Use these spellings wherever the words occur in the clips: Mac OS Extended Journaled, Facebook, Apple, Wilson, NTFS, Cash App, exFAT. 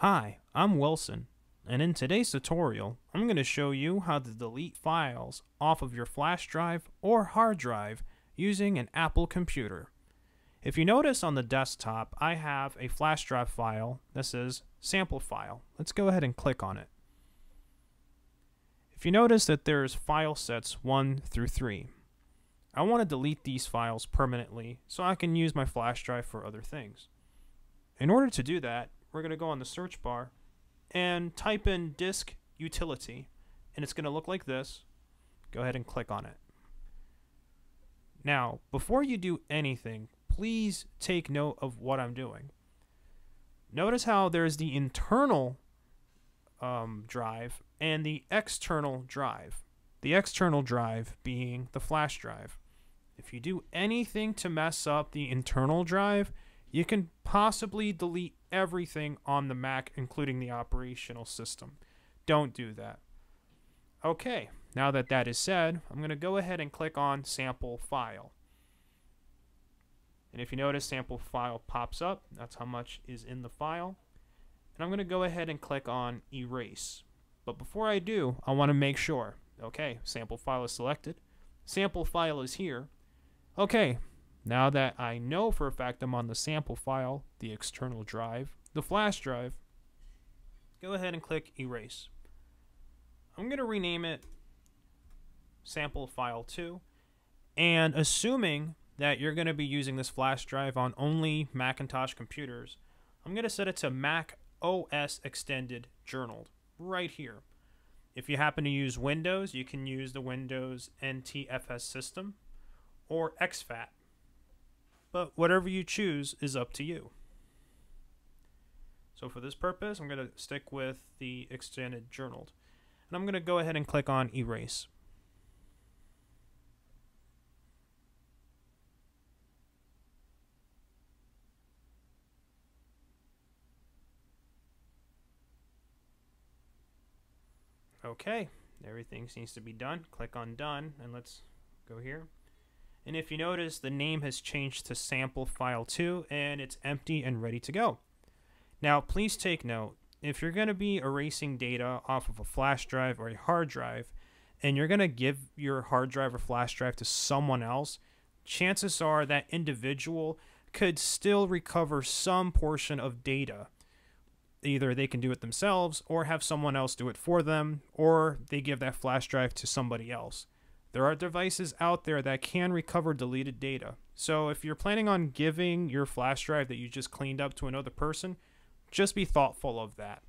Hi, I'm Wilson, and in today's tutorial, I'm going to show you how to delete files off of your flash drive or hard drive using an Apple computer. If you notice on the desktop, I have a flash drive file that says sample file. Let's go ahead and click on it. If you notice that there's file sets 1 through 3. I want to delete these files permanently so I can use my flash drive for other things. In order to do that, we're going to go on the search bar and type in disk utility, and it's going to look like this. Go ahead and click on it. Now, before you do anything, please take note of what I'm doing. Notice how there's the internal drive and the external drive. The external drive being the flash drive. If you do anything to mess up the internal drive, you can possibly delete everything on the Mac, including the operational system. Don't do that. Okay, now that that is said, I'm going to go ahead and click on sample file. And if you notice, sample file pops up. That's how much is in the file. And I'm going to go ahead and click on erase. But before I do, I want to make sure. Okay, sample file is selected. Sample file is here. Okay. Now that I know for a fact I'm on the sample file, the external drive, the flash drive, go ahead and click erase. I'm going to rename it sample file 2, and assuming that you're going to be using this flash drive on only Macintosh computers, I'm going to set it to Mac OS Extended Journaled right here. If you happen to use Windows, you can use the Windows NTFS system or exFAT. But whatever you choose is up to you. So for this purpose, I'm going to stick with the extended journaled. And I'm going to go ahead and click on erase. Okay, everything seems to be done. Click on done, and let's go here. And if you notice, the name has changed to sample file 2, and it's empty and ready to go. Now, please take note, if you're going to be erasing data off of a flash drive or a hard drive, and you're going to give your hard drive or flash drive to someone else, chances are that individual could still recover some portion of data. Either they can do it themselves, or have someone else do it for them, or they give that flash drive to somebody else. There are devices out there that can recover deleted data. So if you're planning on giving your flash drive that you just cleaned up to another person, just be thoughtful of that.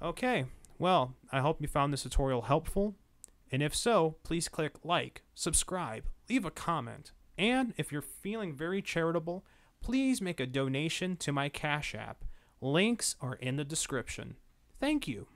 Okay, well, I hope you found this tutorial helpful. And if so, please click like, subscribe, leave a comment. And if you're feeling very charitable, please make a donation to my Cash App. Links are in the description. Thank you.